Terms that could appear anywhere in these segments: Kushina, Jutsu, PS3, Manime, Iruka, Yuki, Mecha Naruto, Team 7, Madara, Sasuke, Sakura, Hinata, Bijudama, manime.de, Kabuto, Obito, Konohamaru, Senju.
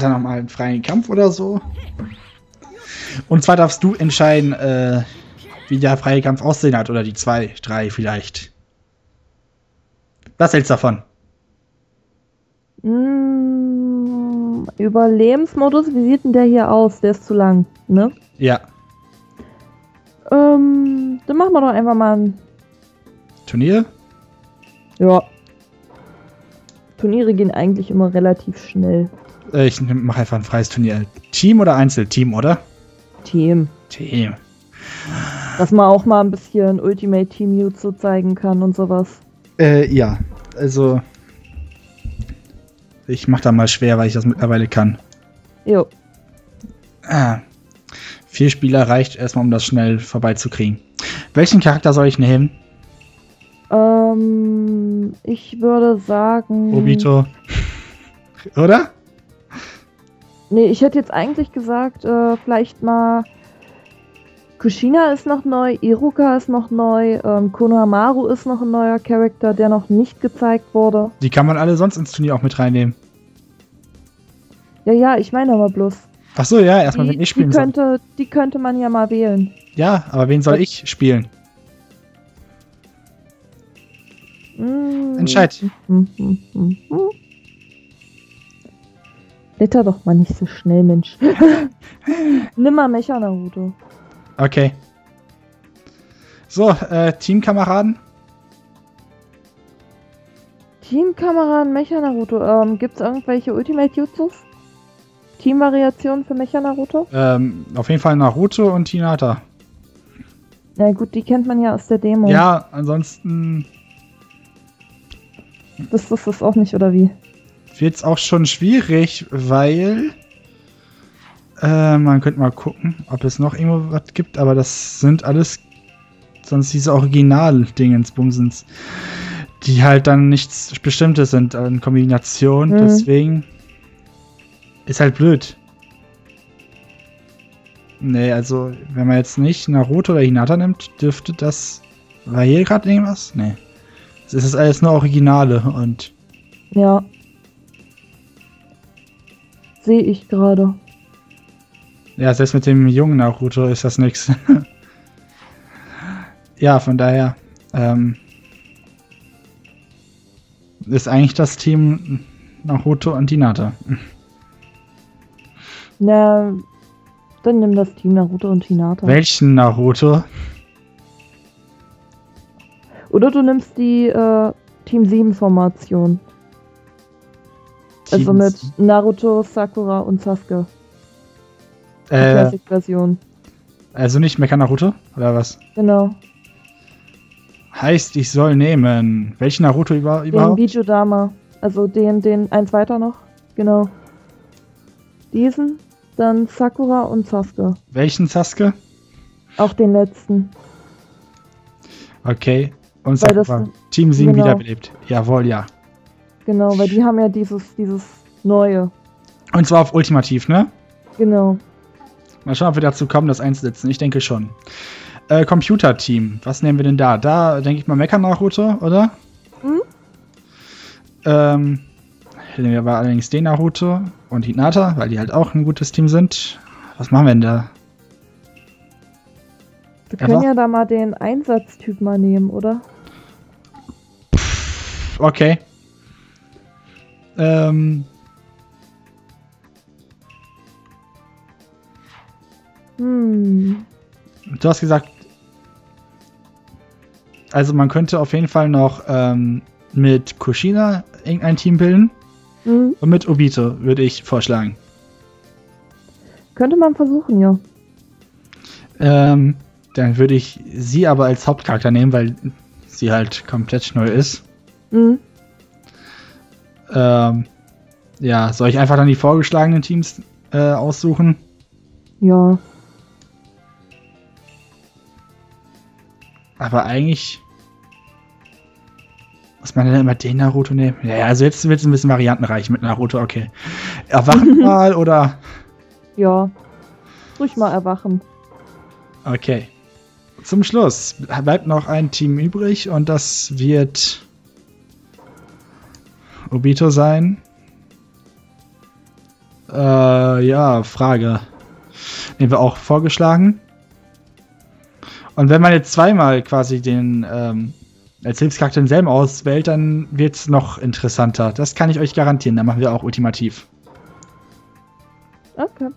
dann nochmal einen freien Kampf oder so. Und zwar darfst du entscheiden, wie der freie Kampf aussehen hat. Oder die 2, 3 vielleicht. Was hältst du davon? Überlebensmodus, wie sieht denn der hier aus? Der ist zu lang, ne? Ja. Dann machen wir doch einfach mal ein... Turnier? Ja. Turniere gehen eigentlich immer relativ schnell. Ich mache einfach ein freies Turnier. Team oder Einzel? Team, oder? Team. Team. Dass man auch mal ein bisschen Ultimate Team Jutsu zeigen kann und sowas. Ja. Also... Ich mach da mal schwer, weil ich das mittlerweile kann. Jo. Ah. 4 Spieler reicht erstmal, um das schnell vorbeizukriegen. Welchen Charakter soll ich nehmen? Ich würde sagen... Obito. Oder? Nee, ich hätte jetzt eigentlich gesagt, vielleicht mal... Kushina ist noch neu, Iruka ist noch neu, Konohamaru ist noch ein neuer Charakter, der noch nicht gezeigt wurde. Die kann man alle sonst ins Turnier auch mit reinnehmen. Ja, ja, ich meine aber bloß. Ach so, ja, erstmal wenn ich spielen soll. Die könnte man ja mal wählen. Ja, aber wen soll ich spielen? Entscheid. Blätter doch mal nicht so schnell, Mensch. Nimm mal Mecha Naruto. Okay. So, Teamkameraden? Teamkameraden Mecha Naruto. Gibt's irgendwelche Ultimate Jutsus? Teamvariationen für Mecha Naruto? Auf jeden Fall Naruto und Hinata. Na gut, die kennt man ja aus der Demo. Ja, ansonsten... Das ist das auch nicht, oder wie? Wird's auch schon schwierig, weil... man könnte mal gucken, ob es noch irgendwo was gibt, aber das sind alles sonst diese Original-Dingens-Bumsens, die halt dann nichts Bestimmtes sind in Kombination, deswegen ist halt blöd. Nee, also wenn man jetzt nicht Naruto oder Hinata nimmt, dürfte das... War hier gerade irgendwas? Nee. Es ist alles nur Originale und... Ja. Sehe ich gerade. Ja, selbst mit dem jungen Naruto ist das nix. Ja, von daher ist eigentlich das Team Naruto und Hinata. Na, dann nimm das Team Naruto und Hinata. Welchen Naruto? Oder du nimmst die Team 7-Formation. Also mit Naruto, Sakura und Sasuke. Classic-Version. Also nicht Mecha Naruto? Oder was? Genau. Heißt, ich soll nehmen. Welchen Naruto überhaupt? Den Bijudama. Also den eins weiter noch. Genau. Diesen, dann Sakura und Sasuke. Welchen Sasuke? Auch den letzten. Okay. Und Sakura. Team 7 genau. Wiederbelebt. Jawohl, ja. Genau, weil die haben ja dieses Neue. Und zwar auf Ultimativ, ne? Genau. Mal schauen, ob wir dazu kommen, das einzusetzen. Ich denke schon. Computerteam. Was nehmen wir denn da? Da denke ich mal Mecha Naruto, oder? Mhm. Nehmen wir aber allerdings den Naruto und Hinata, weil die halt auch ein gutes Team sind. Was machen wir denn da? Wir können ja da mal den Einsatztyp mal nehmen, oder? Okay. Du hast gesagt, also man könnte auf jeden Fall noch mit Kushina irgendein Team bilden und mit Obito würde ich vorschlagen. Könnte man versuchen, ja. Dann würde ich sie aber als Hauptcharakter nehmen, weil sie halt komplett neu ist. Ja, soll ich einfach dann die vorgeschlagenen Teams aussuchen? Ja. Aber eigentlich muss man dann immer den Naruto nehmen. Ja, also jetzt wird es ein bisschen variantenreich mit Naruto, okay. Erwachen mal, oder? Ja, ruhig mal erwachen. Okay. Zum Schluss bleibt noch ein Team übrig und das wird Obito sein. Ja, Frage. Den wir auch vorgeschlagen. Und wenn man jetzt zweimal quasi den als Hilfscharakter denselben auswählt, dann wird es noch interessanter. Das kann ich euch garantieren. Dann machen wir auch ultimativ. Okay.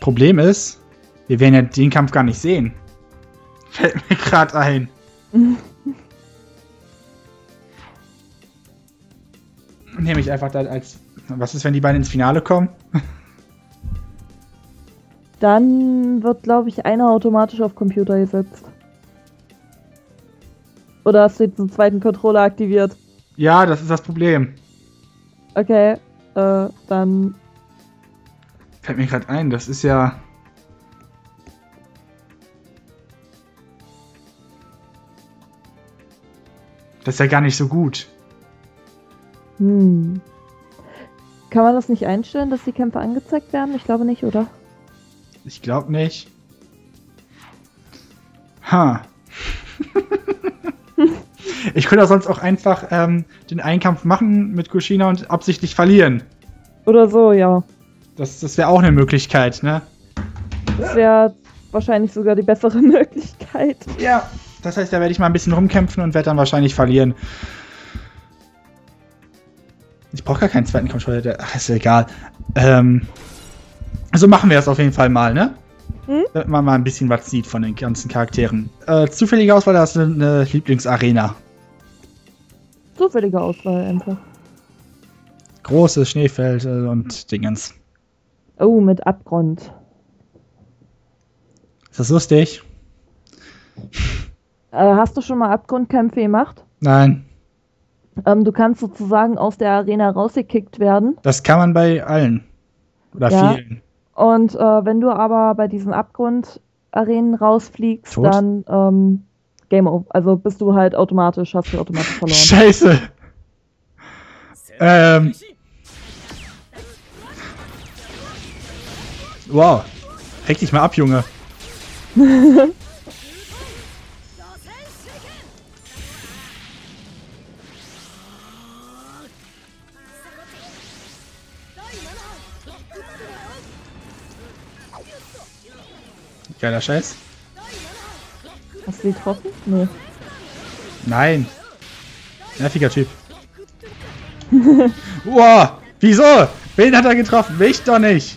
Problem ist, wir werden ja den Kampf gar nicht sehen. Fällt mir gerade ein. Nehme ich einfach dann als... Was ist, wenn die beiden ins Finale kommen? Dann wird, glaube ich, einer automatisch auf Computer gesetzt. Oder hast du jetzt einen zweiten Controller aktiviert? Ja, das ist das Problem. Okay, dann... Fällt mir gerade ein, das ist ja... Das ist ja gar nicht so gut. Hm. Kann man das nicht einstellen, dass die Kämpfe angezeigt werden? Ich glaube nicht, oder? Ich glaube nicht. Ha. Ich könnte auch sonst auch einfach den Einkampf machen mit Kushina und absichtlich verlieren. Oder so, ja. Das wäre auch eine Möglichkeit, ne? Das wäre wahrscheinlich sogar die bessere Möglichkeit. Ja, das heißt, da werde ich mal ein bisschen rumkämpfen und werde dann wahrscheinlich verlieren. Ich brauche gar keinen zweiten Controller, der... Ach, ist ja egal. Also machen wir das auf jeden Fall mal, ne? Hm? Damit man mal ein bisschen was sieht von den ganzen Charakteren. Zufällige Auswahl, das ist eine Lieblingsarena. Zufällige Auswahl einfach. Großes Schneefeld und Dingens. Oh, mit Abgrund. Ist das lustig? Hast du schon mal Abgrundkämpfe gemacht? Nein. Du kannst sozusagen aus der Arena rausgekickt werden. Das kann man bei allen. Oder ja. Vielen. Und wenn du aber bei diesen Abgrundarenen rausfliegst, tot? Dann Game Over. Also bist du halt automatisch, hast du automatisch verloren. Scheiße! Wow. Heck dich mal ab, Junge. Geiler Scheiß. Hast du die getroffen? Nee. Nein. Nerviger Typ. Wow, wieso? Wen hat er getroffen? Mich doch nicht.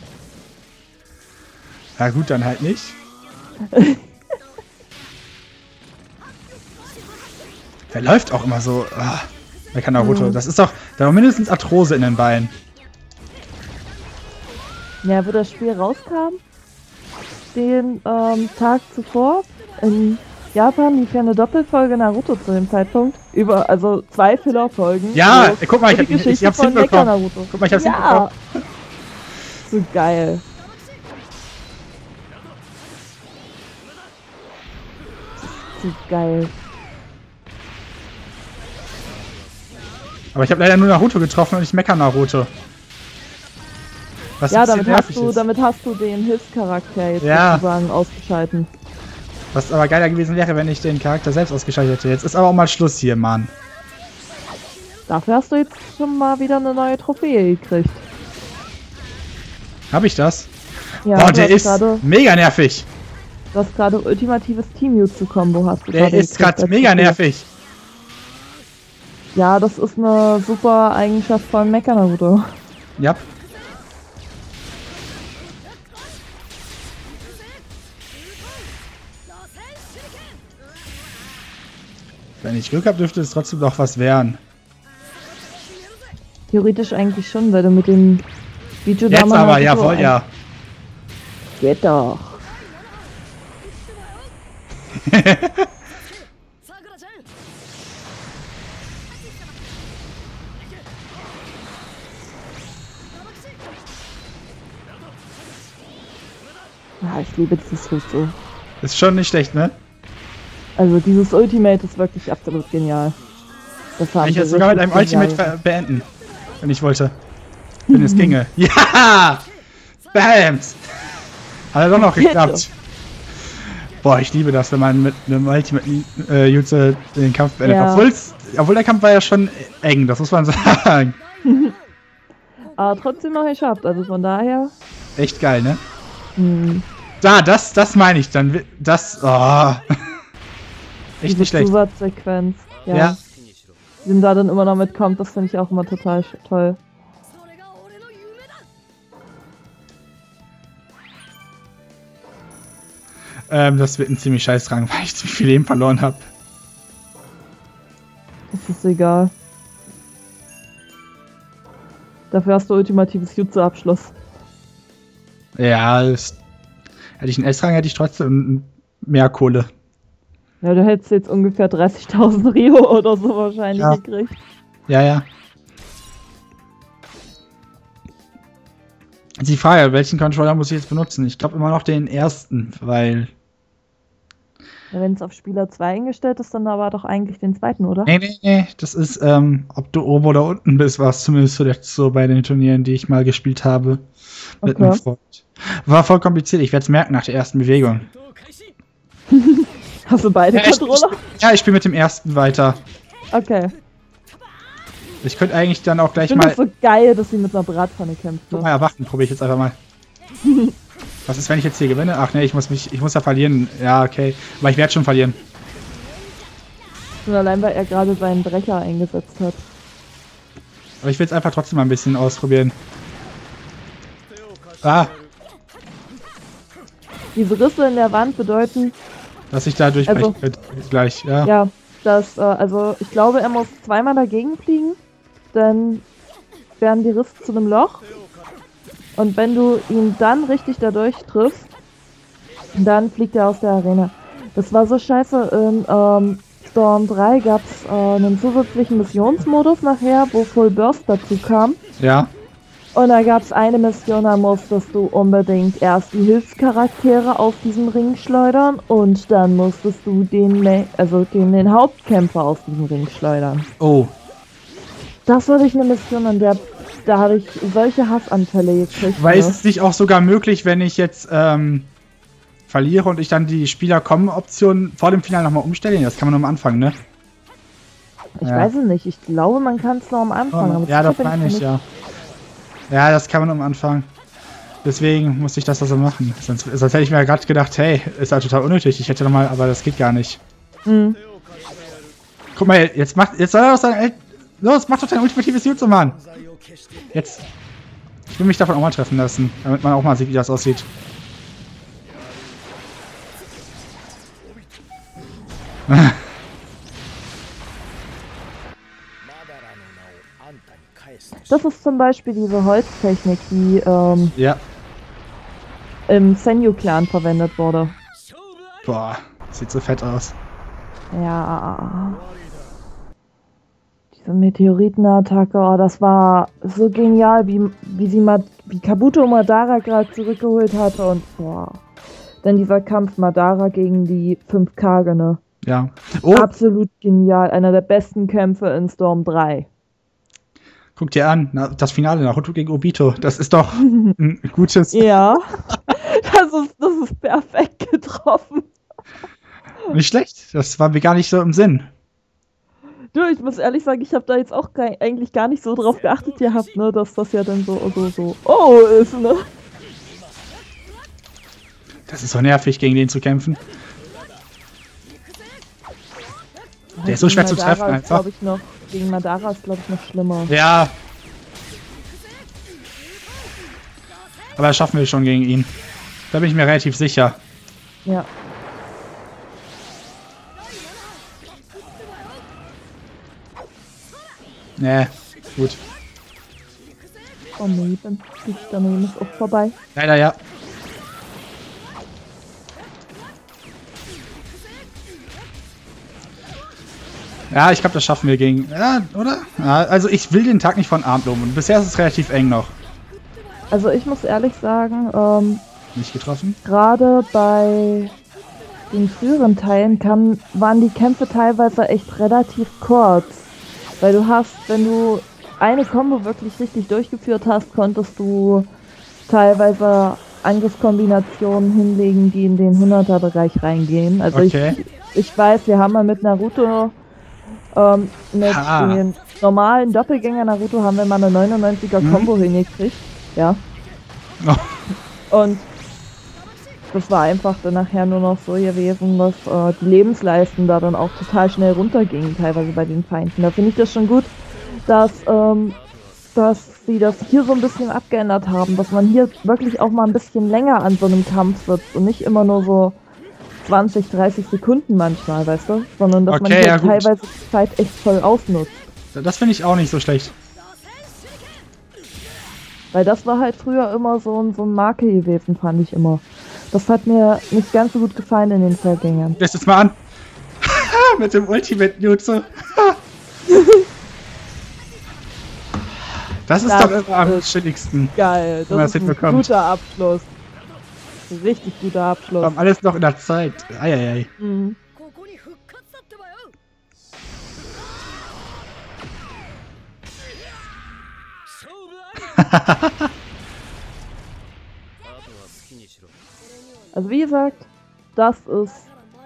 Na gut, dann halt nicht. Der läuft auch immer so. Ah, der kann auch Naruto. Das ist doch, da war mindestens Arthrose in den Beinen. Ja, wo das Spiel rauskam? Den Tag zuvor in Japan lief ja eine Doppelfolge Naruto zu dem Zeitpunkt. Über, also 2 Filler-Folgen. Ja, guck mal, ich hab's hinbekommen. Guck mal, ich hab's hinbekommen. So geil. So geil. Aber ich habe leider nur Naruto getroffen und nicht Mecha Naruto. Was ja, damit hast du den Hilfscharakter jetzt sozusagen ausgeschalten. Was aber geiler gewesen wäre, wenn ich den Charakter selbst ausgeschaltet hätte. Jetzt ist aber auch mal Schluss hier, Mann. Dafür hast du jetzt schon mal wieder eine neue Trophäe gekriegt. Hab ich das? Ja, boah, der ist grade, mega nervig. Du hast gerade ultimatives Team-Jutsu-Kombo hast du. Der ist gerade mega nervig. Ja, das ist eine super Eigenschaft von Mecha Naruto. Ja. Wenn ich Glück habe, dürfte es trotzdem noch was werden. Theoretisch eigentlich schon, weil du mit dem Video damals. Jetzt aber, ja, voll, ja. Geht doch. Ah, ich liebe dieses Fußball. Ist schon nicht schlecht, ne? Also dieses Ultimate ist wirklich absolut genial. Das haben ich hätte es sogar mit einem Ultimate beenden, wenn ich wollte. Wenn es ginge. Ja! Bams! Hat er doch noch geklappt. Boah, ich liebe das, wenn man mit einem Ultimate Jutsu den Kampf beendet. Ja. Obwohl es Obwohl der Kampf war ja schon eng, das muss man sagen. Aber trotzdem noch geschafft, also von daher. Echt geil, ne? Mhm. Da, das meine ich dann. Das. Oh. Echt nicht schlecht. Zusatzsequenz. Ja. Ja. Wenn da dann immer noch mitkommt, das finde ich auch immer total toll. Das wird ein ziemlich scheiß Rang, weil ich zu viel Leben verloren habe. Das ist egal. Dafür hast du ultimatives Jutsu-Abschluss. Ja, das hätte ich einen S-Rang, hätte ich trotzdem mehr Kohle. Ja, du hättest jetzt ungefähr 30.000 Rio oder so wahrscheinlich gekriegt. Ja, ja. Jetzt die Frage, welchen Controller muss ich jetzt benutzen? Ich glaube immer noch den ersten, weil... Ja, wenn es auf Spieler 2 eingestellt ist, dann aber doch eigentlich den zweiten, oder? Nee, nee, nee. Das ist, ob du oben oder unten bist, war es zumindest zuletzt so bei den Turnieren, die ich mal gespielt habe. Okay. Mit einem Freund. War voll kompliziert. Ich werde es merken nach der ersten Bewegung. Hast du beide Controller? Ja, ich spiele mit dem ersten weiter. Okay. Ich könnte eigentlich dann auch gleich mal... Ich finde das so geil, dass sie mit einer Bratpfanne kämpft. Guck mal, erwarten, probiere ich jetzt einfach mal. Was ist, wenn ich jetzt hier gewinne? Ach ne, ich muss ja verlieren. Ja, okay. Aber ich werde schon verlieren. Schon allein, weil er gerade seinen Brecher eingesetzt hat. Aber ich will es einfach trotzdem mal ein bisschen ausprobieren. Ah! Diese Risse in der Wand bedeuten... Dass ich da durchbrechen könnte gleich, ja. Ja, das, also ich glaube, er muss zweimal dagegen fliegen. Dann werden die Risse zu einem Loch. Und wenn du ihn dann richtig dadurch triffst, dann fliegt er aus der Arena. Das war so scheiße. In Storm 3 gab es einen zusätzlichen Missionsmodus nachher, wo Full Burst dazu kam. Ja. Und da gab es eine Mission, da musstest du unbedingt erst die Hilfscharaktere auf diesen Ring schleudern und dann musstest du den Hauptkämpfer auf diesen Ring schleudern. Oh. Das war wirklich eine Mission, an der... Da habe ich solche Hassanfälle gekriegt. Weil ist es nicht auch sogar möglich, wenn ich jetzt verliere und ich dann die Spieler-Kommen-Option vor dem Finale nochmal umstelle? Das kann man nur am Anfang, ne? Ich weiß es nicht. Ich glaube, man kann es nur am Anfang. Oh, ja, das meine ich, ja. Ja, das kann man am Anfang. Deswegen musste ich das also machen. Sonst hätte ich mir gerade gedacht, hey, ist ja total unnötig. Ich hätte nochmal, aber das geht gar nicht. Mhm. Guck mal, jetzt soll er doch sein... Los, mach doch dein ultimatives Jutsu, Mann! Jetzt. Ich will mich davon auch mal treffen lassen, damit man auch mal sieht, wie das aussieht. Das ist zum Beispiel diese Holztechnik, die im Senju-Clan verwendet wurde. Boah, sieht so fett aus. Ja. Diese Meteoritenattacke, oh, das war so genial, wie Kabuto Madara gerade zurückgeholt hatte und boah. Dann dieser Kampf Madara gegen die 5 Kage, ne? Ja. Oh. Absolut genial, einer der besten Kämpfe in Storm 3. Guck dir an, das Finale, Naruto gegen Obito, das ist doch ein gutes... Ja, das ist perfekt getroffen. Nicht schlecht, das war mir gar nicht so im Sinn. Du, ich muss ehrlich sagen, ich habe da jetzt auch eigentlich gar nicht so drauf geachtet gehabt, ne, dass das ja dann so ist, ne? Das ist so nervig, gegen den zu kämpfen. Der ist so schwer zu treffen, einfach. Gegen Madara ist, glaube ich, noch schlimmer. Ja. Aber das schaffen wir schon gegen ihn. Da bin ich mir relativ sicher. Ja. Nee, gut. Oh nee, dann fliegt daneben ist auch vorbei. Leider ja. Ja, ich glaube, das schaffen wir gegen... Ja, oder? Ja, also ich will den Tag nicht von Abend loben. Und bisher ist es relativ eng noch. Also ich muss ehrlich sagen, nicht getroffen? Gerade bei den früheren Teilen waren die Kämpfe teilweise echt relativ kurz. Weil du hast, wenn du eine Kombo wirklich richtig durchgeführt hast, konntest du teilweise Angriffskombinationen hinlegen, die in den 100er-Bereich reingehen. Also okay. Ich weiß, wir haben mal mit Naruto Mit den normalen Doppelgänger Naruto haben wir mal eine 99er-Kombo hingekriegt. Ja. Oh. Und das war einfach dann nachher nur noch so gewesen, dass die Lebensleisten da dann auch total schnell runtergingen, teilweise bei den Feinden. Da finde ich das schon gut, dass sie das hier so ein bisschen abgeändert haben, dass man hier wirklich auch mal ein bisschen länger an so einem Kampf sitzt und nicht immer nur so 20, 30 Sekunden manchmal, weißt du? Sondern dass man hier teilweise die Zeit echt voll ausnutzt. Das finde ich auch nicht so schlecht. Weil das war halt früher immer so ein Makel gewesen, fand ich immer. Das hat mir nicht ganz so gut gefallen in den Vorgängern. Lass es mal an! Mit dem Ultimate Jutsu! Das ist doch immer am chilligsten. Geil, das ist ein guter Abschluss. Richtig guter Abschluss. Wir haben alles noch in der Zeit. Eieiei. Mhm. Also wie gesagt, das ist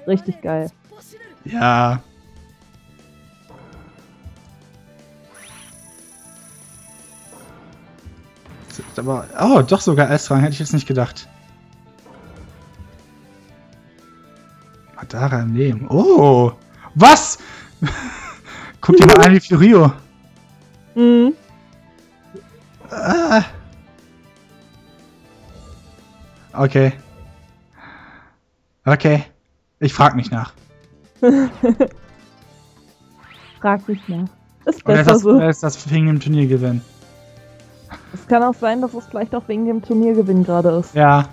richtig geil. Ja. Aber, oh, doch sogar S-Rang, hätte ich jetzt nicht gedacht. Madara im Leben. Oh! Was? Guck dir mal an, wie viel Rio. Mhm. Ah. Okay. Okay. Ich frag nicht nach. Frag nicht nach. Ist besser so. Oder ist das wegen dem Turniergewinn? Es kann auch sein, dass es vielleicht auch wegen dem Turniergewinn gerade ist. Ja.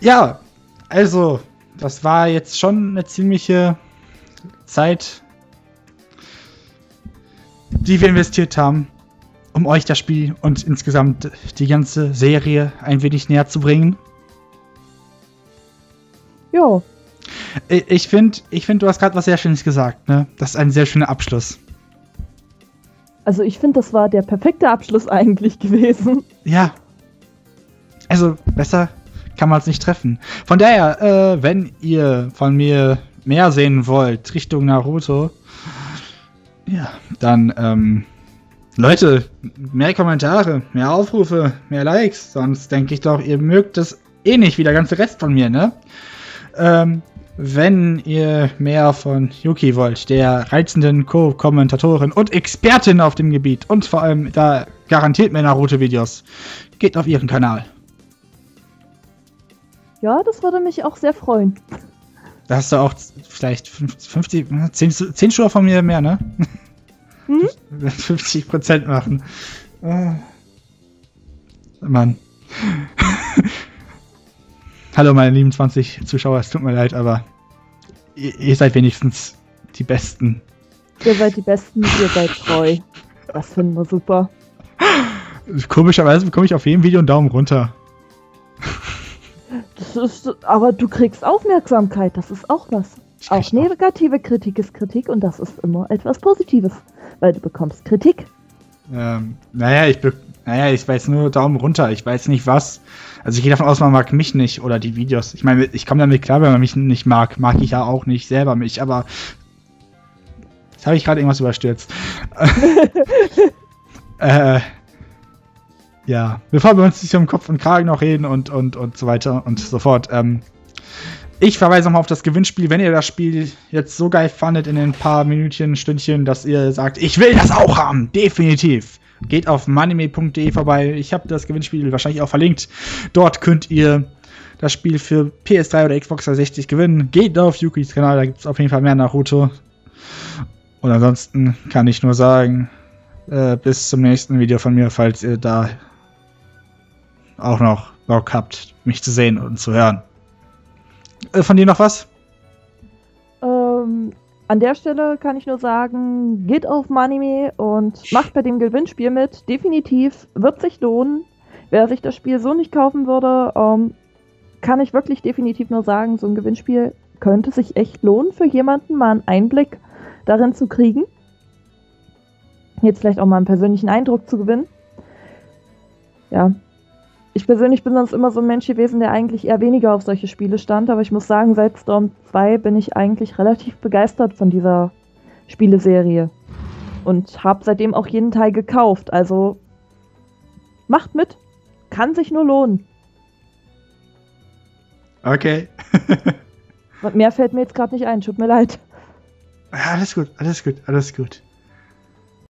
Ja, also, das war jetzt schon eine ziemliche Zeit, die wir investiert haben, um euch das Spiel und insgesamt die ganze Serie ein wenig näher zu bringen. Jo. Ich finde, du hast gerade was sehr Schönes gesagt, ne? Das ist ein sehr schöner Abschluss. Also ich finde, das war der perfekte Abschluss eigentlich gewesen. Ja. Also besser kann man es nicht treffen. Von daher, wenn ihr von mir mehr sehen wollt Richtung Naruto, ja, dann, Leute, mehr Kommentare, mehr Aufrufe, mehr Likes, sonst denke ich doch, ihr mögt es eh nicht wie der ganze Rest von mir, ne? Wenn ihr mehr von Yuki wollt, der reizenden Co-Kommentatorin und Expertin auf dem Gebiet und vor allem da garantiert mehr Naruto-Videos, geht auf ihren Kanal. Ja, das würde mich auch sehr freuen. Da hast du auch vielleicht 10 Schüler von mir mehr, ne? Hm? 50% machen. Mann. Hallo meine lieben 20 Zuschauer, es tut mir leid, aber ihr seid wenigstens die Besten. Ihr seid die Besten, ihr seid treu. Das finden wir super. Komischerweise bekomme ich auf jedem Video einen Daumen runter. Das ist, aber du kriegst Aufmerksamkeit, das ist auch was. Auch negative Kritik ist Kritik und das ist immer etwas Positives, weil du bekommst Kritik. Naja, ich weiß nur Daumen runter, ich weiß nicht was. Also ich gehe davon aus, man mag mich nicht oder die Videos. Ich meine, ich komme damit klar, wenn man mich nicht mag. Mag ich ja auch nicht selber mich, aber... Jetzt habe ich gerade irgendwas überstürzt. Ja, bevor wir uns nicht um Kopf und Kragen noch reden und so weiter und so fort. Ich verweise nochmal auf das Gewinnspiel, wenn ihr das Spiel jetzt so geil fandet in den paar Minütchen, Stündchen, dass ihr sagt, ich will das auch haben, definitiv. Geht auf manime.de vorbei. Ich habe das Gewinnspiel wahrscheinlich auch verlinkt. Dort könnt ihr das Spiel für PS3 oder Xbox 360 gewinnen. Geht auf Yukis Kanal, da gibt es auf jeden Fall mehr Naruto. Und ansonsten kann ich nur sagen, bis zum nächsten Video von mir, falls ihr da auch noch Bock habt, mich zu sehen und zu hören. Von dir noch was? An der Stelle kann ich nur sagen, geht auf Manime und macht bei dem Gewinnspiel mit. Definitiv wird sich lohnen. Wer sich das Spiel so nicht kaufen würde, kann ich wirklich definitiv nur sagen, so ein Gewinnspiel könnte sich echt lohnen, für jemanden mal einen Einblick darin zu kriegen. Jetzt vielleicht auch mal einen persönlichen Eindruck zu gewinnen. Ja. Ich persönlich bin sonst immer so ein Mensch gewesen, der eigentlich eher weniger auf solche Spiele stand, aber ich muss sagen, seit Storm 2 bin ich eigentlich relativ begeistert von dieser Spieleserie. Und habe seitdem auch jeden Teil gekauft. Also macht mit. Kann sich nur lohnen. Okay. Mehr fällt mir jetzt gerade nicht ein. Tut mir leid. Alles gut, alles gut, alles gut.